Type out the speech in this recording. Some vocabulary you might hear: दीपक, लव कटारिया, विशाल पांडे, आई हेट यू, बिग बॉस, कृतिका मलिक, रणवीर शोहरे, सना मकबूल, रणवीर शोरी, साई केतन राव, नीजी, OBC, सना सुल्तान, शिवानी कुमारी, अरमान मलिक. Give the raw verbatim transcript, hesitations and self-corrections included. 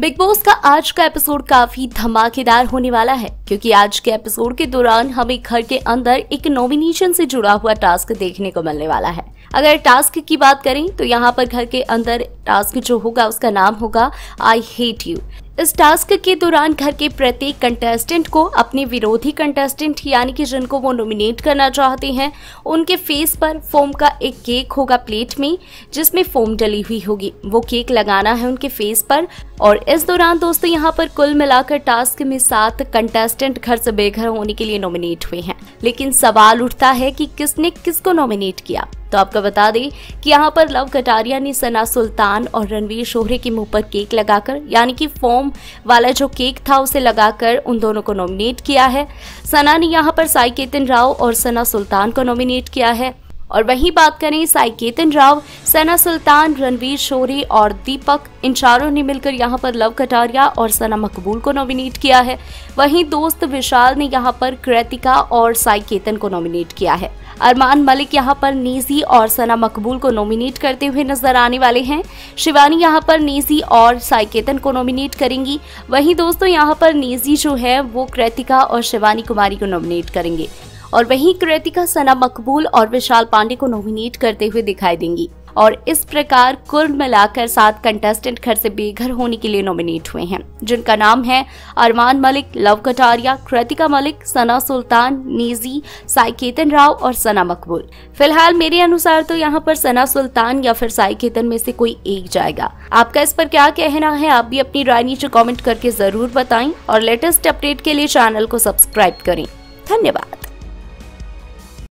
बिग बॉस का आज का एपिसोड काफी धमाकेदार होने वाला है, क्योंकि आज के एपिसोड के दौरान हमें घर के अंदर एक नॉमिनेशन से जुड़ा हुआ टास्क देखने को मिलने वाला है। अगर टास्क की बात करें तो यहाँ पर घर के अंदर टास्क जो होगा उसका नाम होगा आई हेट यू। इस टास्क के दौरान घर के प्रत्येक कंटेस्टेंट को अपने विरोधी कंटेस्टेंट यानी कि जिनको वो नॉमिनेट करना चाहते हैं उनके फेस पर फोम का एक केक होगा प्लेट में, जिसमें फोम डली हुई होगी, वो केक लगाना है उनके फेस पर। और इस दौरान दोस्तों यहाँ पर कुल मिलाकर टास्क में सात कंटेस्टेंट घर से बेघर होने के लिए नॉमिनेट हुए हैं, लेकिन सवाल उठता है कि किसने किसको नॉमिनेट किया। तो आपको बता दें कि यहाँ पर लव कटारिया ने सना सुल्तान और रणवीर शोहरे के मुंह पर केक लगाकर यानी कि फोम वाला जो केक था उसे लगाकर उन दोनों को नॉमिनेट किया है। सना ने यहाँ पर साई केतन राव और सना सुल्तान को नॉमिनेट किया है। और वहीं बात करें साई केतन राव, सना सुल्तान, रणवीर शोरी और दीपक, इन चारों ने मिलकर यहाँ पर लव कटारिया और सना मकबूल को नॉमिनेट किया है। वहीं दोस्त विशाल ने यहाँ पर कृतिका और साई केतन को नॉमिनेट किया है। अरमान मलिक यहाँ पर नीजी और सना मकबूल को नॉमिनेट करते हुए नजर आने वाले हैं। शिवानी यहाँ पर नीजी और साई केतन को नॉमिनेट करेंगी। वहीं दोस्तों यहाँ पर नीजी जो है वो कृतिका और शिवानी कुमारी को नॉमिनेट करेंगे, और वहीं कृतिका सना मकबूल और विशाल पांडे को नॉमिनेट करते हुए दिखाई देंगी। और इस प्रकार कुल मिलाकर सात कंटेस्टेंट घर से बेघर होने के लिए नॉमिनेट हुए हैं, जिनका नाम है अरमान मलिक, लव कटारिया, कृतिका मलिक, सना सुल्तान, नीजी, साई केतन राव और सना मकबूल। फिलहाल मेरे अनुसार तो यहाँ पर सना सुल्तान या फिर साई केतन में से कोई एक जाएगा। आपका इस पर क्या कहना है, आप भी अपनी राय नीचे कॉमेंट करके जरूर बताएं और लेटेस्ट अपडेट के लिए चैनल को सब्सक्राइब करें। धन्यवाद।